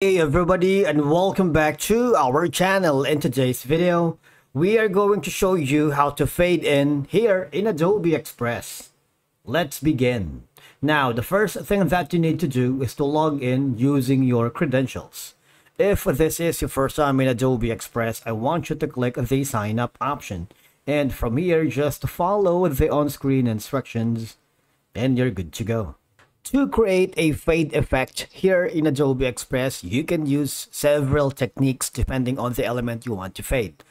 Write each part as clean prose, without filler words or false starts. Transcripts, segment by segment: Hey everybody, and welcome back to our channel. In today's video we are going to show you how to fade in here in Adobe Express. Let's begin. Now the first thing that you need to do is to log in using your credentials. If this is your first time in Adobe Express, I want you to click the sign up option, and from here just follow the on-screen instructions and you're good to go. To create a fade effect here in Adobe Express, you can use several techniques depending on the element you want to fade.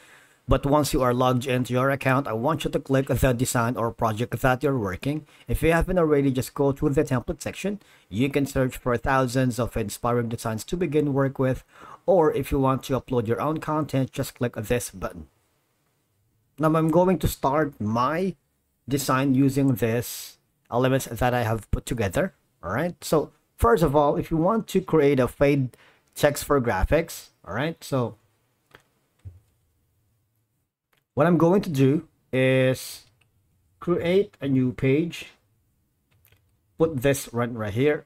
But once you are logged into your account, I want you to click the design or project that you're working. If you haven't already, just go to the template section. You can search for thousands of inspiring designs to begin work with, or if you want to upload your own content, just click this button. Now I'm going to start my design using these elements that I have put together. All right, so first of all, if you want to create a fade text for graphics, all right, so what I'm going to do is create a new page, put this right here,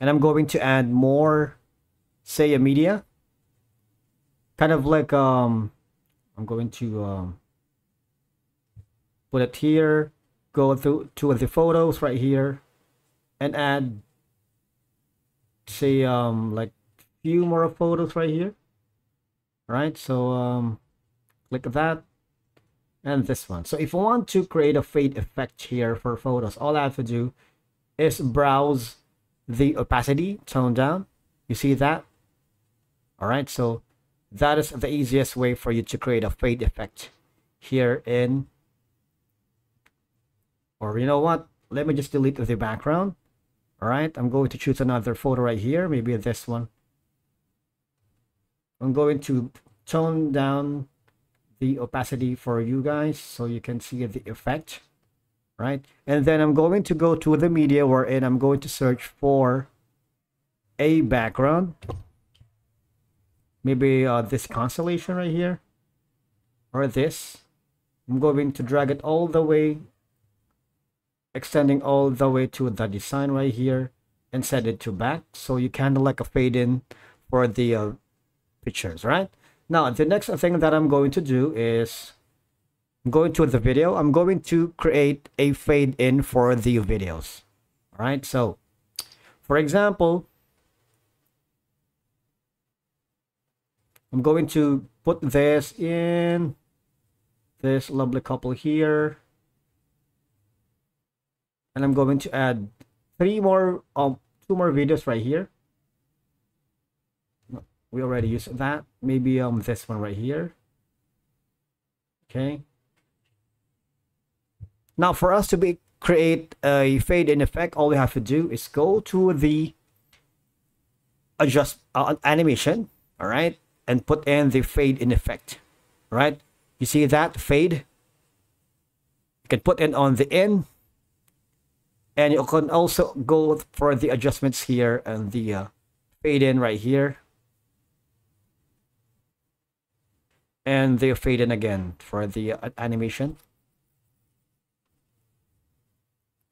and I'm going to add more, say, a media, kind of like I'm going to put it here. Go through to the photos right here and add, say, like few more photos right here. All right, so click that and this one. So if I want to create a fade effect here for photos, all I have to do is browse the opacity, tone down. You see that? All right, so that is the easiest way for you to create a fade effect here in. Or you know what? Let me just delete the background. All right, I'm going to choose another photo right here, maybe this one. I'm going to tone down the opacity for you guys so you can see the effect, right? And then I'm going to go to the media wherein I'm going to search for a background. Maybe this constellation right here, or this. I'm going to drag it all the way, extending all the way to the design right here, and set it to back, so you kind of like a fade in for the pictures. Right now the next thing that I'm going to do is go into the video. I'm going to create a fade in for the videos. All right, so for example, I'm going to put this in this lovely couple here. And I'm going to add two more videos right here. We already used that. Maybe this one right here. Okay. Now for us to create a fade in effect, all we have to do is go to the adjust animation, all right, and put in the fade in effect. All right? You see that fade? You can put it on the end. And you can also go for the adjustments here and the fade in right here. And the fade in again for the animation.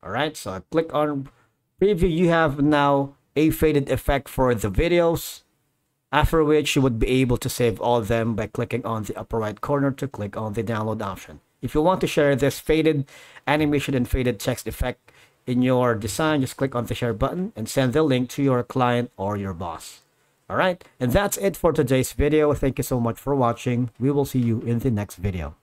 Alright, so I click on preview. You have now a faded effect for the videos. After which you would be able to save all of them by clicking on the upper right corner to click on the download option. If you want to share this faded animation and faded text effect in your design, just click on the share button and send the link to your client or your boss. All right, and that's it for today's video. Thank you so much for watching. We will see you in the next video.